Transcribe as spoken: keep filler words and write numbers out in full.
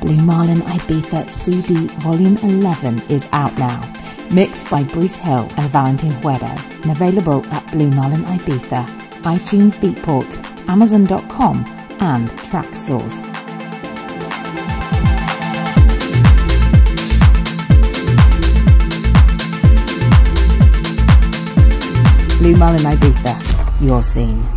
Blue Marlin Ibiza C D Volume eleven is out now, mixed by Bruce Hill and Valentín Huedo, and available at Blue Marlin Ibiza, iTunes Beatport, Amazon dot com and TrackSource. Blue Marlin Ibiza, your scene.